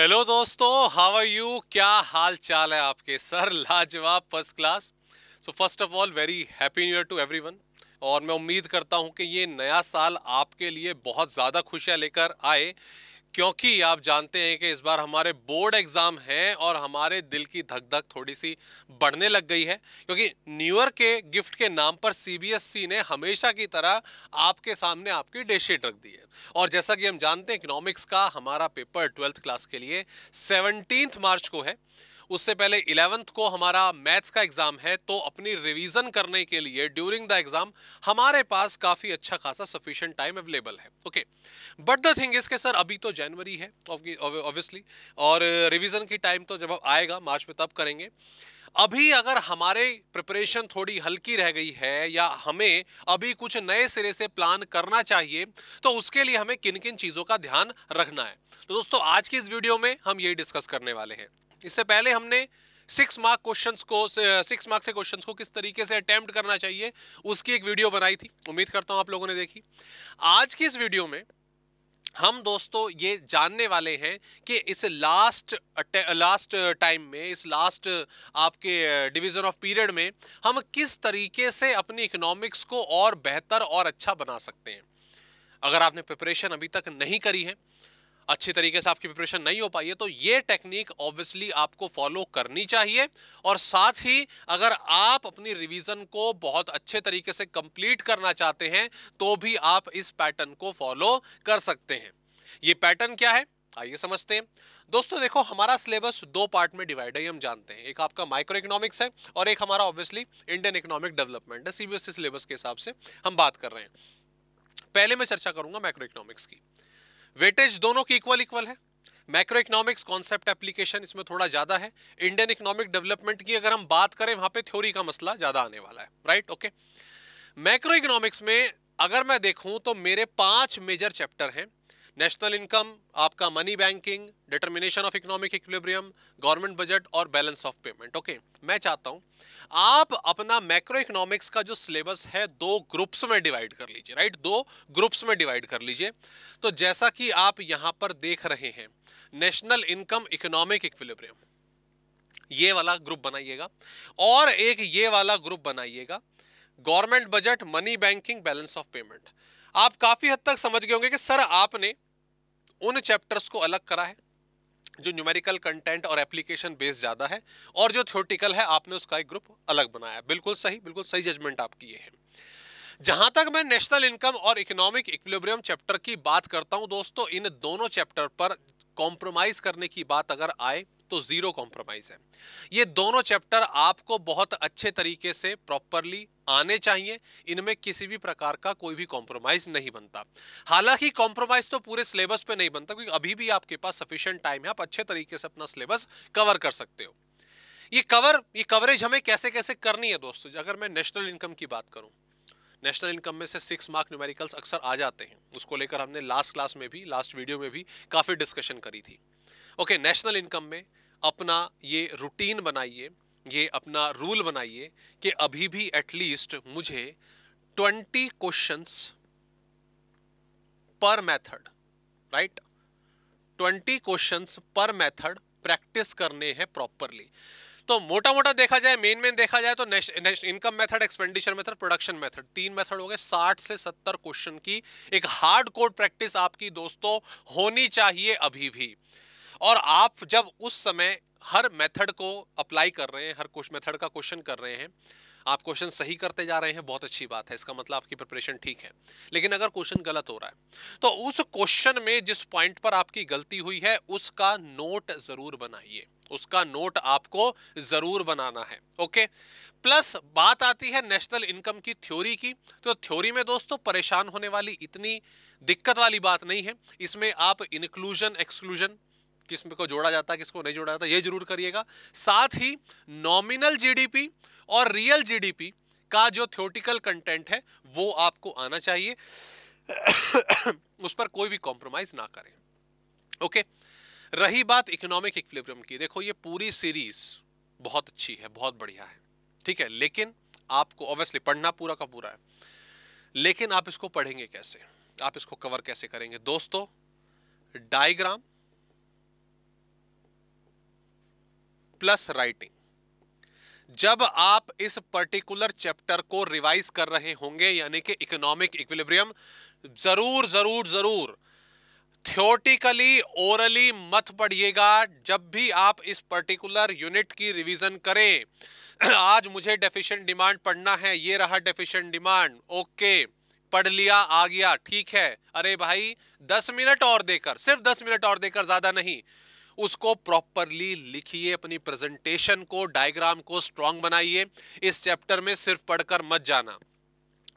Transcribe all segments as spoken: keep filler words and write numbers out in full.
Hello दोस्तों, how are you? क्या हाल चाल है आपके? सर लाजवाब, first class. So first of all very happy new year to everyone. और मैं उम्मीद करता हूं कि ये नया साल आपके लिए बहुत ज़्यादा खुशियां लेकर आए, क्योंकि आप जानते हैं कि इस बार हमारे बोर्ड एग्ज़ाम हैं और हमारे दिल की धक धक थोड़ी सी बढ़ने लग गई है, क्योंकि न्यू ईयर के गिफ्ट के नाम पर सीबीएसई ने हमेशा की तरह आपके सामने आपकी डे शीट रख दी है। और जैसा कि हम जानते हैं इकोनॉमिक्स का हमारा पेपर ट्वेल्थ क्लास के लिए सेवनटीन्थ मार्च को है, उससे पहले इलेवंथ को हमारा मैथ्स का एग्ज़ाम है। तो अपनी रिवीजन करने के लिए ड्यूरिंग द एग्ज़ाम हमारे पास काफ़ी अच्छा खासा सफिशिएंट टाइम अवेलेबल है। Okay, but the thing is के सर अभी तो जनवरी है ऑब्वियसली, और रिवीजन की टाइम तो जब आएगा मार्च में तब करेंगे। अभी अगर हमारे प्रिपरेशन थोड़ी हल्की रह गई है या हमें अभी कुछ नए सिरे से प्लान करना चाहिए, तो उसके लिए हमें किन किन चीज़ों का ध्यान रखना है, तो दोस्तों आज की इस वीडियो में हम यही डिस्कस करने वाले हैं। इससे पहले हमने सिक्स मार्क क्वेश्चंस को सिक्स मार्क से क्वेश्चंस को किस तरीके से अटेम्प्ट करना चाहिए उसकी एक वीडियो बनाई थी, उम्मीद करता हूं आप लोगों ने देखी। आज की इस वीडियो में हम दोस्तों ये जानने वाले हैं कि इस लास्ट लास्ट टाइम में, इस लास्ट आपके डिवीज़न ऑफ पीरियड में हम किस तरीके से अपनी इकोनॉमिक्स को और बेहतर और अच्छा बना सकते हैं। अगर आपने प्रिपरेशन अभी तक नहीं करी है, अच्छे तरीके से आपकी प्रिपरेशन नहीं हो पाई है, तो ये टेक्निक ऑब्वियसली आपको फॉलो करनी चाहिए। और साथ ही अगर आप अपनी रिवीजन को बहुत अच्छे तरीके से कंप्लीट करना चाहते हैं तो भी आप इस पैटर्न को फॉलो कर सकते हैं। ये पैटर्न क्या है, आइए समझते हैं। दोस्तों देखो, हमारा सिलेबस दो पार्ट में डिवाइड है, हम जानते हैं। एक आपका माइक्रो इकोनॉमिक्स है और एक हमारा ऑब्वियसली इंडियन इकोनॉमिक डेवलपमेंट है। सीबीएसई सिलेबस के हिसाब से हम बात कर रहे हैं। पहले मैं चर्चा करूंगा माइक्रो इकोनॉमिक्स की। वेटेज दोनों की इक्वल इक्वल है। मैक्रो इकोनॉमिक्स कॉन्सेप्ट एप्लीकेशन इसमें थोड़ा ज़्यादा है। इंडियन इकोनॉमिक डेवलपमेंट की अगर हम बात करें, वहाँ पे थ्योरी का मसला ज़्यादा आने वाला है, राइट? ओके, मैक्रो इकोनॉमिक्स में अगर मैं देखूँ तो मेरे पांच मेजर चैप्टर हैं। नेशनल इनकम, आपका money banking, determination of economic equilibrium, government budget और बैलेंस ऑफ पेमेंट। ओके, मैं चाहता हूं आप अपना मैक्रो इकोनॉमिक्स का जो सिलेबस है दो ग्रुप्स में डिवाइड कर लीजिए, राइट? दो ग्रुप्स में डिवाइड कर लीजिए। तो जैसा कि आप यहां पर देख रहे हैं, नेशनल इनकम इकोनॉमिक इक्विलिब्रियम ये वाला ग्रुप बनाइएगा और एक ये वाला ग्रुप बनाइएगा, government budget, money banking, balance of payment. आप काफ़ी हद तक समझ गए होंगे कि सर आपने उन चैप्टर्स को अलग करा है जो न्यूमेरिकल कंटेंट और एप्लीकेशन बेस्ड ज़्यादा है, और जो थ्योरेटिकल है आपने उसका एक ग्रुप अलग बनाया। बिल्कुल सही, बिल्कुल सही जजमेंट आपकी ये है। जहाँ तक मैं नेशनल इनकम और इकोनॉमिक इक्विलिब्रियम चैप्टर की बात करता हूँ दोस्तों, इन दोनों चैप्टर पर कॉम्प्रोमाइज़ करने की बात अगर आए तो ज़ीरो कॉम्प्रोमाइज़ है। ये दोनों चैप्टर आपको बहुत अच्छे तरीके से प्रॉपरली आने चाहिए, इनमें किसी भी प्रकार का कोई भी कॉम्प्रोमाइज़ नहीं बनता। हालांकि कॉम्प्रोमाइज़ तो पूरे सिलेबस पे नहीं बनता, क्योंकि अभी भी आपके पास सफिशिएंट टाइम है, आप अच्छे तरीके से अपना सिलेबस कवर कर सकते हो। ये कवर ये कवरेज हमें कैसे कैसे करनी है दोस्तों? अगर मैं नेशनल इनकम की बात करूँ, नेशनल इनकम में से सिक्स मार्क न्यूमेरिकल्स अक्सर आ जाते हैं, उसको लेकर हमने लास्ट क्लास में भी, लास्ट वीडियो में भी काफ़ी डिस्कशन करी थी। ओके, नेशनल इनकम में अपना ये रूटीन बनाइए, ये अपना रूल बनाइए कि अभी भी एटलीस्ट मुझे ट्वेंटी क्वेश्चंस पर मेथड, राइट, ट्वेंटी क्वेश्चंस पर मेथड प्रैक्टिस करने हैं प्रॉपरली। तो मोटा मोटा देखा जाए, मेन मेन देखा जाए तो income method, expenditure method, production method, तीन मेथड हो गए। साठ से सत्तर क्वेश्चन की एक हार्ड कोड प्रैक्टिस आपकी दोस्तों होनी चाहिए अभी भी। और आप जब उस समय हर मेथड को अप्लाई कर रहे हैं, हर कुछ मेथड का क्वेश्चन कर रहे हैं, आप क्वेश्चन सही करते जा रहे हैं, बहुत अच्छी बात है, इसका मतलब आपकी प्रिपरेशन ठीक है। लेकिन अगर क्वेश्चन गलत हो रहा है तो उस क्वेश्चन में जिस पॉइंट पर आपकी गलती हुई है उसका नोट ज़रूर बनाइए, उसका नोट आपको ज़रूर बनाना है। ओके, प्लस बात आती है नेशनल इनकम की थ्योरी की। तो थ्योरी में दोस्तों परेशान होने वाली इतनी दिक्कत वाली बात नहीं है। इसमें आप इंक्लूजन एक्सक्लूजन, किसमें को जोड़ा जाता है, किसको नहीं जोड़ा जाता, ये जरूर करिएगा। साथ ही नॉमिनल जीडीपी और रियल जीडीपी का जो थ्योरेटिकल कंटेंट है वो आपको आना चाहिए, उस पर कोई भी कॉम्प्रोमाइज ना करें। ओके, रही बात इकोनॉमिक इक्विलिब्रियम की, देखो ये पूरी सीरीज बहुत अच्छी है, बहुत बढ़िया है, ठीक है, लेकिन आपको ऑब्वियसली पढ़ना पूरा का पूरा है। लेकिन आप इसको पढ़ेंगे कैसे, आप इसको कवर कैसे करेंगे दोस्तों? Diagram, plus writing. जब आप इस पर्टिकुलर चैप्टर को रिवाइज कर रहे होंगे यानी कि इकोनॉमिक इक्विलिब्रियम, जरूर जरूर जरूर थियोरेटिकली ओरली मत पढ़िएगा। जब भी आप इस पर्टिकुलर यूनिट की रिवीजन करें, आज मुझे डेफिशिएंट डिमांड पढ़ना है, ये रहा डेफिशिएंट डिमांड, ओके पढ़ लिया, आ गया, ठीक है। अरे भाई दस मिनट और देकर, सिर्फ दस मिनट और देकर, ज्यादा नहीं, उसको प्रॉपरली लिखिए, अपनी प्रेजेंटेशन को, डायग्राम को स्ट्रांग बनाइए। इस चैप्टर में सिर्फ पढ़कर मत जाना।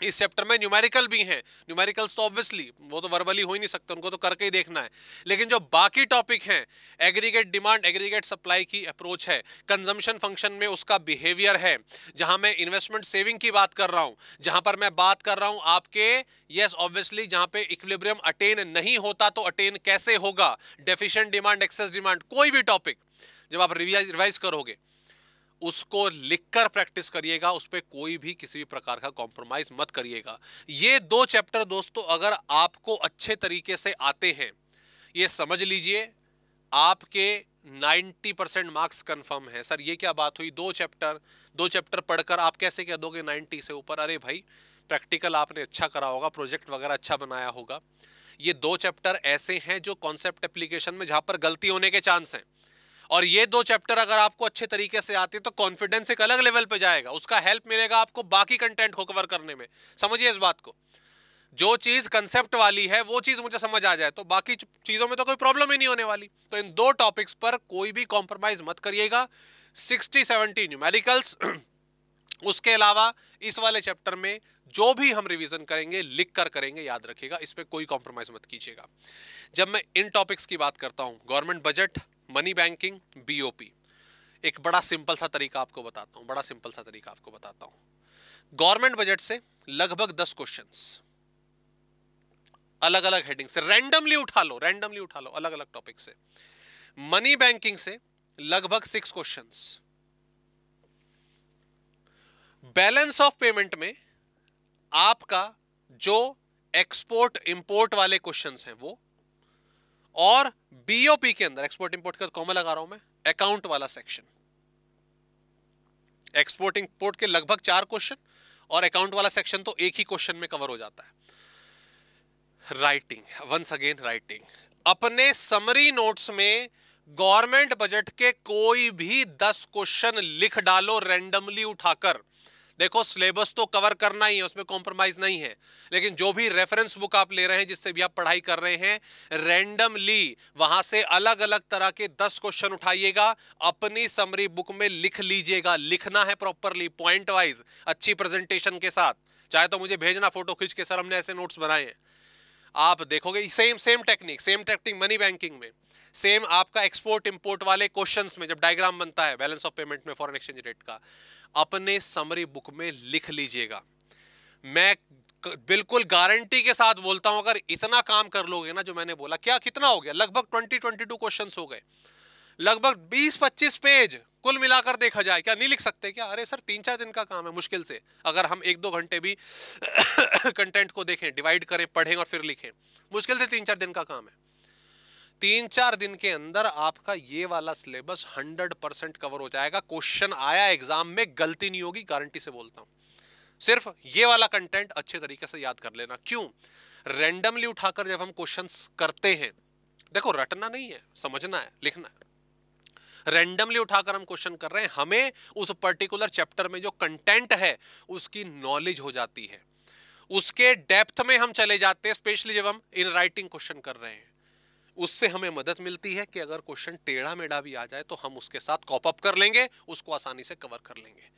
इस चैप्टर में न्यूमेरिकल भी हैं, न्यूमेरिकल्स तो ऑब्वियसली वो तो वर्बली हो ही नहीं सकते, उनको तो करके ही देखना है। लेकिन जो बाकी टॉपिक हैं, एग्रीगेट डिमांड एग्रीगेट सप्लाई की अप्रोच है, कंजम्पशन फंक्शन में उसका बिहेवियर है, जहां मैं इन्वेस्टमेंट सेविंग की बात कर रहा हूं, जहां पर मैं बात कर रहा हूं आपके यस ऑब्वियसली जहां पे इक्विलिब्रियम अटेन नहीं होता तो अटेन कैसे होगा, डेफिशिएंट डिमांड एक्सेस डिमांड, कोई भी टॉपिक जब आप रिवाइज रिवाइज करोगे उसको लिखकर प्रैक्टिस करिएगा, उस पर कोई भी किसी भी प्रकार का कॉम्प्रोमाइज मत करिएगा। ये दो चैप्टर दोस्तों अगर आपको अच्छे तरीके से आते हैं, ये समझ लीजिए आपके नब्बे परसेंट मार्क्स कंफर्म है। सर ये क्या बात हुई, दो चैप्टर दो चैप्टर पढ़कर आप कैसे कह दोगे नब्बे से ऊपर? अरे भाई प्रैक्टिकल आपने अच्छा करा होगा, प्रोजेक्ट वगैरह अच्छा बनाया होगा। ये दो चैप्टर ऐसे हैं जो कॉन्सेप्ट एप्लीकेशन में जहाँ पर गलती होने के चांस हैं, और ये दो चैप्टर अगर आपको अच्छे तरीके से आते हैं तो कॉन्फिडेंस एक अलग लेवल पे जाएगा, उसका हेल्प मिलेगा आपको बाकी कंटेंट को कवर करने में। समझिए इस बात को, जो चीज कंसेप्ट वाली है वो चीज मुझे समझ आ जाए तो बाकी चीजों में तो कोई प्रॉब्लम ही नहीं होने वाली। तो इन दो टॉपिक्स पर कोई भी कॉम्प्रोमाइज मत करिएगा। सिक्सटी सेवेंटी न्यूमेरिकल्स, उसके अलावा इस वाले चैप्टर में जो भी हम रिवीजन करेंगे लिख कर करेंगे, याद रखिएगा, इस पर कोई कॉम्प्रोमाइज मत कीजिएगा। जब मैं इन टॉपिक्स की बात करता हूँ, government budget, money banking, BOP, एक बड़ा सिंपल सा तरीका आपको बताता हूँ बड़ा सिंपल सा तरीका आपको बताता हूँ गवर्नमेंट बजट से लगभग दस क्वेश्चंस अलग अलग हेडिंग से रैंडमली उठा लो रैंडमली उठा लो अलग अलग टॉपिक से। मनी बैंकिंग से लगभग six questions, balance of payment में आपका जो एक्सपोर्ट इंपोर्ट वाले क्वेश्चंस हैं वो, और बीओपी के अंदर, एक्सपोर्ट इंपोर्ट का कॉमा लगा रहा हूं मैं, अकाउंट वाला सेक्शन, एक्सपोर्ट इंपोर्ट के लगभग चार क्वेश्चन और अकाउंट वाला सेक्शन तो एक ही क्वेश्चन में कवर हो जाता है। Writing, once again writing. अपने समरी नोट्स में गवर्नमेंट बजट के कोई भी दस क्वेश्चन लिख डालो रैंडमली उठाकर। देखो सिलेबस तो कवर करना ही है, उसमें कॉम्प्रोमाइज नहीं है, लेकिन जो भी रेफरेंस बुक आप ले रहे हैं, जिससे भी आप पढ़ाई कर रहे हैं, रैंडमली वहां से अलग अलग तरह के दस क्वेश्चन उठाइएगा, अपनी समरी बुक में लिख लीजिएगा। लिखना है प्रॉपरली, पॉइंट वाइज, अच्छी प्रेजेंटेशन के साथ। चाहे तो मुझे भेजना फोटो खींच के, सर हमने ऐसे नोट्स बनाए हैं। आप देखोगे same same technique same technique money banking में, सेम आपका एक्सपोर्ट इंपोर्ट वाले क्वेश्चंस में जब डायग्राम बनता है बैलेंस ऑफ पेमेंट में फॉरेन एक्सचेंज रेट का, अपने समरी बुक में लिख लीजिएगा। मैं बिल्कुल गारंटी के साथ बोलता हूं, अगर इतना काम कर लोगे ना, जो मैंने बोला, क्या कितना हो गया, लगभग बीस बाईस क्वेश्चंस हो गए, लगभग बीस पच्चीस पेज कुल मिलाकर देखा जाए। क्या नहीं लिख सकते क्या? अरे सर तीन चार दिन का काम है मुश्किल से, अगर हम एक दो घंटे भी कंटेंट को देखें, डिवाइड करें, पढ़ें और फिर लिखें, मुश्किल से तीन चार दिन का काम है। तीन चार दिन के अंदर आपका ये वाला सिलेबस सौ परसेंट कवर हो जाएगा। क्वेश्चन आया एग्जाम में, गलती नहीं होगी, गारंटी से बोलता हूं। सिर्फ ये वाला कंटेंट अच्छे तरीके से याद कर लेना। क्यों? रैंडमली उठाकर जब हम क्वेश्चंस करते हैं, देखो रटना नहीं है, समझना है, लिखना है। रैंडमली उठाकर हम क्वेश्चन कर रहे हैं, हमें उस पर्टिकुलर चैप्टर में जो कंटेंट है उसकी नॉलेज हो जाती है, उसके डेप्थ में हम चले जाते हैं, स्पेशली जब हम इन राइटिंग क्वेश्चन कर रहे हैं। उससे हमें मदद मिलती है कि अगर क्वेश्चन टेढ़ा मेढ़ा भी आ जाए तो हम उसके साथ कॉप अप कर लेंगे, उसको आसानी से कवर कर लेंगे।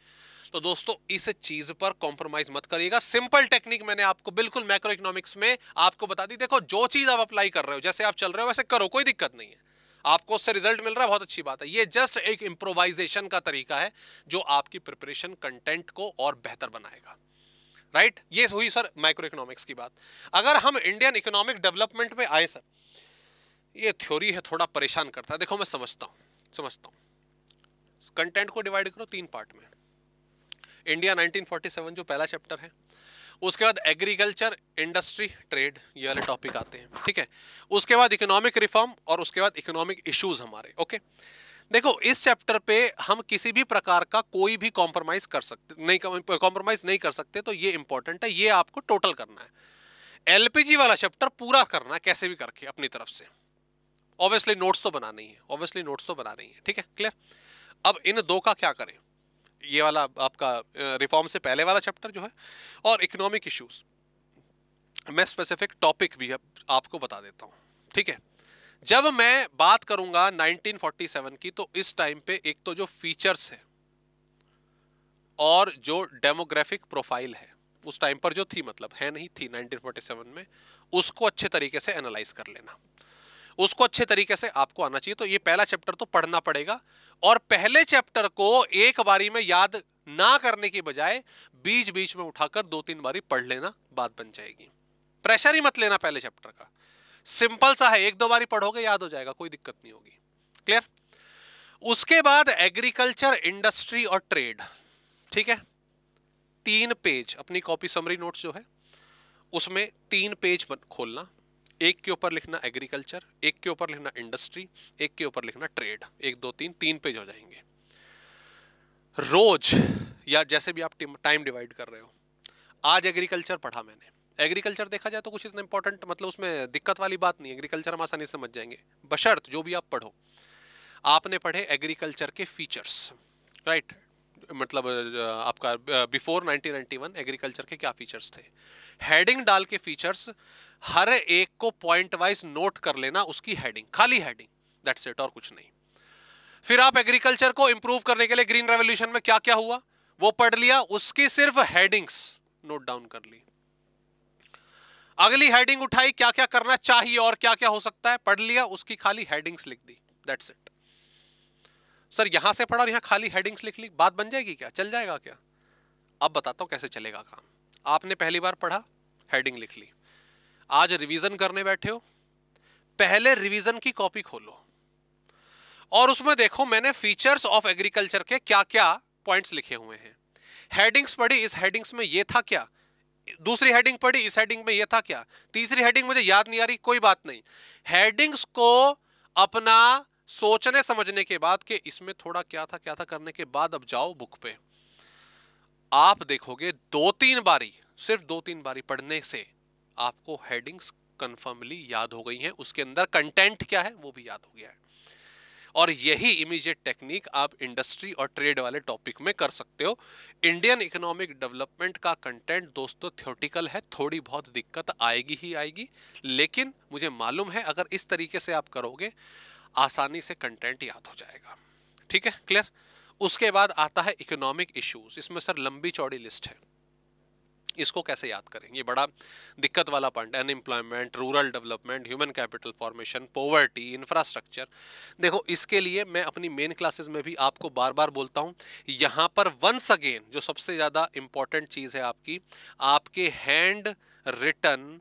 तो दोस्तों इस चीज पर कॉम्प्रोमाइज मत करिएगा। सिंपल टेक्निक मैंने आपको बिल्कुल मैक्रो इकोनॉमिक्स में आपको बता दी। देखो जो चीज आप अप्लाई कर रहे हो, जैसे आप चल रहे हो वैसे करो, कोई दिक्कत नहीं है। आपको उससे रिजल्ट मिल रहा है, बहुत अच्छी बात है। ये जस्ट एक इम्प्रोवाइजेशन का तरीका है जो आपकी प्रिपरेशन कंटेंट को और बेहतर बनाएगा। राइट, ये हुई सर माइक्रो इकोनॉमिक्स की बात। अगर हम इंडियन इकोनॉमिक डेवलपमेंट में आए, सर ये थ्योरी है, थोड़ा परेशान करता है। देखो मैं समझता हूँ समझता हूँ कंटेंट को डिवाइड करो तीन पार्ट में। इंडिया उन्नीस सौ सैंतालीस जो पहला चैप्टर है, उसके बाद एग्रीकल्चर, इंडस्ट्री, ट्रेड, ये वाले टॉपिक आते हैं, ठीक है। उसके बाद इकोनॉमिक रिफॉर्म और उसके बाद इकोनॉमिक इश्यूज हमारे, ओके। देखो इस चैप्टर पे हम किसी भी प्रकार का कोई भी कॉम्प्रोमाइज कर सकते नहीं, कॉम्प्रोमाइज नहीं कर सकते, तो ये इंपॉर्टेंट है, ये आपको टोटल करना है। एलपीजी वाला चैप्टर पूरा करना है कैसे भी करके अपनी तरफ से, ऑब्वियसली नोट्स तो बनाना ही है, ऑब्वियसली नोट्स तो बनाना ही है, ठीक है, क्लियर। अब इन दो का क्या करें, ये वाला आपका रिफॉर्म से पहले वाला चैप्टर जो है और इकोनॉमिक इश्यूज, मैं स्पेसिफिक टॉपिक भी आपको बता देता हूँ, ठीक है। जब मैं बात करूंगा नाइनटीन फोर्टी सेवन की, तो इस टाइम पे एक तो जो फीचर्स है और जो डेमोग्राफिक प्रोफाइल है उस टाइम पर जो थी, मतलब है नहीं थी नाइनटीन फोर्टी सेवन में, उसको अच्छे तरीके से एनालाइज कर लेना, उसको अच्छे तरीके से आपको आना चाहिए। तो ये पहला चैप्टर तो पढ़ना पड़ेगा, और पहले चैप्टर को एक बारी में याद ना करने की बजाय बीच बीच में उठाकर दो तीन बारी पढ़ लेना, बात बन जाएगी। प्रेशर ही मत लेना पहले चैप्टर का, सिंपल सा है, एक दो बारी पढ़ोगे याद हो जाएगा, कोई दिक्कत नहीं होगी, क्लियर। उसके बाद एग्रीकल्चर, इंडस्ट्री और ट्रेड, ठीक है, तीन पेज अपनी कॉपी समरी नोट्स जो है उसमें तीन पेज खोलना, एक के ऊपर लिखना एग्रीकल्चर, एक के ऊपर लिखना इंडस्ट्री, एक के ऊपर लिखना ट्रेड, एक दो तीन तीन पेज हो जाएंगे रोज, या जैसे भी आप टाइम डिवाइड कर रहे हो। आज एग्रीकल्चर पढ़ा मैंने, एग्रीकल्चर देखा जाए तो कुछ इतना इंपॉर्टेंट, मतलब उसमें दिक्कत वाली बात नहीं है, एग्रीकल्चर हम आसानी से समझ जाएंगे, बशर्त जो भी आप पढ़ो आपने पढ़े एग्रीकल्चर के फीचर्स, राइट, मतलब आपका before nineteen ninety one agriculture के क्या फीचर्स थे, हेडिंग डाल के फीचर्स हर एक को पॉइंट वाइज नोट कर लेना, उसकी हेडिंग, खाली हेडिंग, दैट्स इट, और कुछ नहीं। फिर आप एग्रीकल्चर को इंप्रूव करने के लिए ग्रीन रेवोल्यूशन में क्या क्या हुआ वो पढ़ लिया, उसकी सिर्फ हेडिंग्स नोट डाउन कर ली, अगली हेडिंग उठाई क्या क्या करना चाहिए और क्या क्या हो सकता है, पढ़ लिया, उसकी खाली हेडिंग्स लिख दी, दैट्स इट। सर यहां से पढ़ा और यहां खाली हेडिंग्स लिख ली, बात बन जाएगी क्या, चल जाएगा क्या? अब बताता हूं कैसे चलेगा काम। आपने पहली बार पढ़ा, हेडिंग लिख ली, आज रिवीजन करने बैठे हो, पहले रिवीजन की कॉपी खोलो और उसमें देखो मैंने फीचर्स ऑफ एग्रीकल्चर के क्या क्या पॉइंट्स लिखे हुए हैं। हेडिंग्स पढ़ी, इस हेडिंग्स में ये था क्या, दूसरी हेडिंग पढ़ी, इस हेडिंग में ये था क्या, तीसरी हेडिंग मुझे याद नहीं आ रही, कोई बात नहीं, हेडिंग्स को अपना सोचने समझने के बाद कि इसमें थोड़ा क्या था क्या था करने के बाद अब जाओ बुक पे, आप देखोगे दो तीन बारी, सिर्फ दो तीन बारी पढ़ने से आपको हेडिंग्स कंफर्मली याद हो गई हैं, उसके अंदर कंटेंट क्या है वो भी याद हो गया है। और यही इमीडिएट टेक्निक आप इंडस्ट्री और ट्रेड वाले टॉपिक में कर सकते हो। इंडियन इकोनॉमिक डेवलपमेंट का कंटेंट दोस्तों थ्योरेटिकल है, थोड़ी बहुत दिक्कत आएगी ही आएगी, लेकिन मुझे मालूम है अगर इस तरीके से आप करोगे आसानी से कंटेंट याद हो जाएगा, ठीक है, क्लियर। उसके बाद आता है इकोनॉमिक इश्यूज, इसमें सर लंबी चौड़ी लिस्ट है, इसको कैसे याद करेंगे, ये बड़ा दिक्कत वाला point, unemployment, rural development, human capital formation, poverty, infrastructure. देखो इसके लिए मैं अपनी मेन क्लासेस में भी आपको बार बार बोलता हूँ, यहाँ पर वंस अगेन जो सबसे ज़्यादा इम्पॉर्टेंट चीज़ है आपकी, आपके हैंड रिटन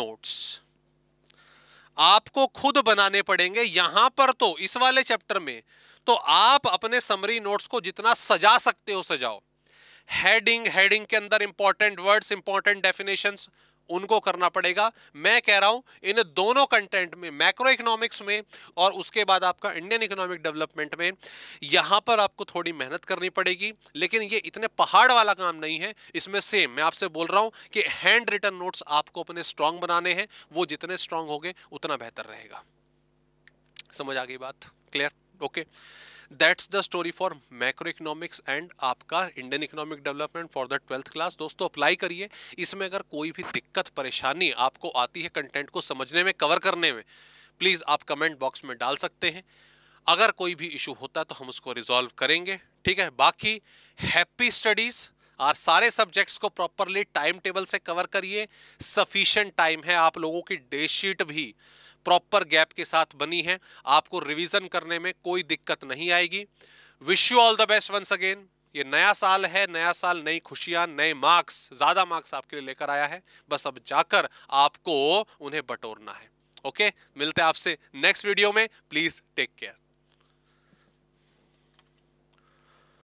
नोट्स आपको खुद बनाने पड़ेंगे। यहाँ पर तो इस वाले चैप्टर में तो आप अपने समरी नोट्स को जितना सजा सकते हो सजाओ, हेडिंग हेडिंग के अंदर इंपॉर्टेंट वर्ड्स, इंपॉर्टेंट डेफिनेशंस, उनको करना पड़ेगा। मैं कह रहा हूँ इन दोनों कंटेंट में, मैक्रो इकोनॉमिक्स में और उसके बाद आपका इंडियन इकोनॉमिक डेवलपमेंट में, यहाँ पर आपको थोड़ी मेहनत करनी पड़ेगी, लेकिन ये इतने पहाड़ वाला काम नहीं है। इसमें सेम मैं आपसे बोल रहा हूँ कि हैंड रिटन नोट्स आपको अपने स्ट्रांग बनाने हैं, वो जितने स्ट्रांग होंगे उतना बेहतर रहेगा। समझ आ गई बात, clear, okay. That's the story for macroeconomics and आपका Indian economic development for the twelfth class। दोस्तों अप्लाई करिए, इसमें अगर कोई भी दिक्कत परेशानी आपको आती है कंटेंट को समझने में, कवर करने में, प्लीज़ आप कमेंट बॉक्स में डाल सकते हैं। अगर कोई भी इशू होता है तो हम उसको रिजॉल्व करेंगे, ठीक है। बाकी हैप्पी स्टडीज़, और सारे सब्जेक्ट्स को प्रॉपरली टाइम टेबल से कवर करिए, सफिशेंट टाइम है। आप लोगों की डे शीट भी प्रॉपर गैप के साथ बनी है, आपको रिवीजन करने में कोई दिक्कत नहीं आएगी। Wish you all the best once again. ये नया साल है, नया साल नई खुशियां, नए मार्क्स, ज्यादा मार्क्स आपके लिए लेकर आया है, बस अब जाकर आपको उन्हें बटोरना है। ओके, मिलते हैं आपसे नेक्स्ट वीडियो में, प्लीज टेक केयर।